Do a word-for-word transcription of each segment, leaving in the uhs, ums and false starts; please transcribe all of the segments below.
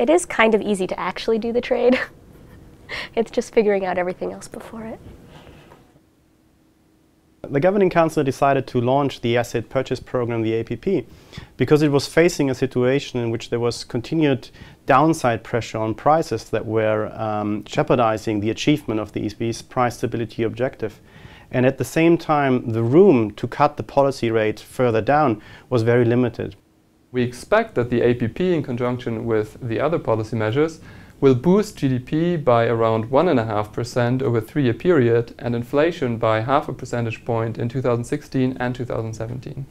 it is kind of easy to actually do the trade. It's just figuring out everything else before it. The Governing Council decided to launch the Asset Purchase Programme, the A P P, because it was facing a situation in which there was continued downside pressure on prices that were um, jeopardizing the achievement of the E C B's price stability objective. And at the same time, the room to cut the policy rate further down was very limited. We expect that the A P P, in conjunction with the other policy measures, will boost G D P by around one point five percent over a three-year period and inflation by half a percentage point in two thousand sixteen and two thousand seventeen.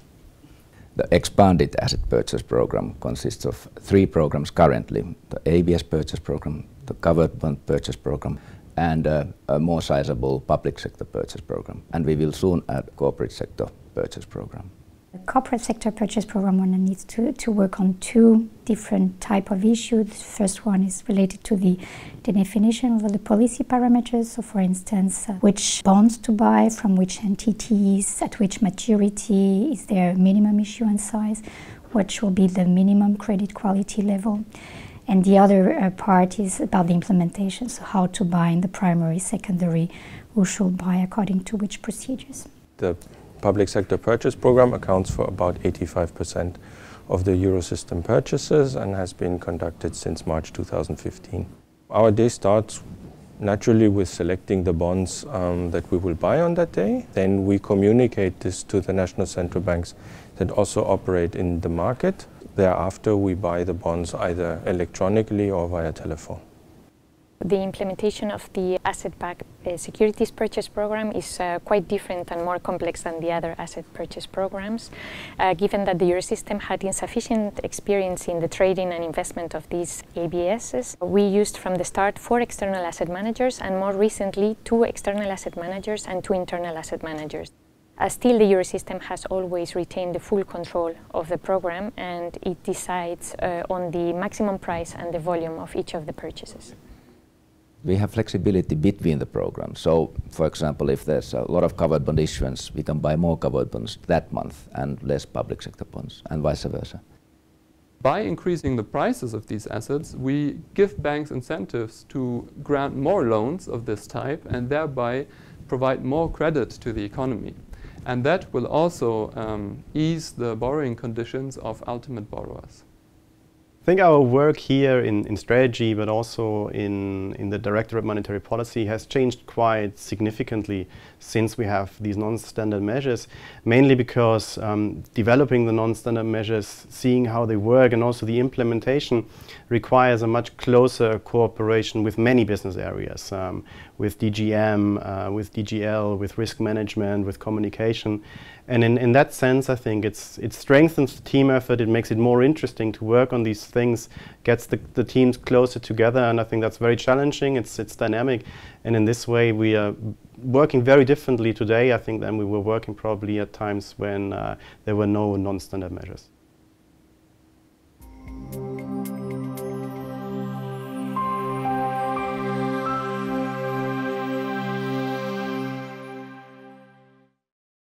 The expanded asset purchase program consists of three programs currently: the A B S purchase program, the covered bond purchase program, and uh, a more sizable public sector purchase program. And we will soon add corporate sector purchase program. The corporate sector purchase program one needs to, to work on two different type of issues. The first one is related to the, the definition of the policy parameters. So, for instance, uh, which bonds to buy, from which entities, at which maturity, is there a minimum issuance size, what should be the minimum credit quality level. And the other uh, part is about the implementation, so how to buy in the primary, secondary, who should buy according to which procedures. The public sector purchase program accounts for about eighty-five percent of the Eurosystem purchases and has been conducted since March two thousand fifteen. Our day starts naturally with selecting the bonds um, that we will buy on that day. Then we communicate this to the national central banks that also operate in the market. Thereafter, we buy the bonds either electronically or via telephone. The implementation of the asset-backed uh, securities purchase program is uh, quite different and more complex than the other asset purchase programs, uh, given that the Eurosystem had insufficient experience in the trading and investment of these A B Ss. We used from the start four external asset managers and more recently two external asset managers and two internal asset managers. Uh, still, the Eurosystem has always retained the full control of the program, and it decides uh, on the maximum price and the volume of each of the purchases. We have flexibility between the programs. So, for example, if there's a lot of covered bond issuance, we can buy more covered bonds that month and less public sector bonds, and vice versa. By increasing the prices of these assets, we give banks incentives to grant more loans of this type and thereby provide more credit to the economy. And that will also um, ease the borrowing conditions of ultimate borrowers. I think our work here in, in strategy, but also in, in the Directorate Monetary Policy, has changed quite significantly since we have these non-standard measures, mainly because um, developing the non-standard measures, seeing how they work, and also the implementation requires a much closer cooperation with many business areas, um, with D G M, uh, with D G L, with risk management, with communication. And in, in that sense, I think it's, it strengthens the team effort, it makes it more interesting to work on these things, gets the, the teams closer together, and I think that's very challenging, it's, it's dynamic, and in this way we are working very differently today, I think, than we were working probably at times when uh, there were no non-standard measures.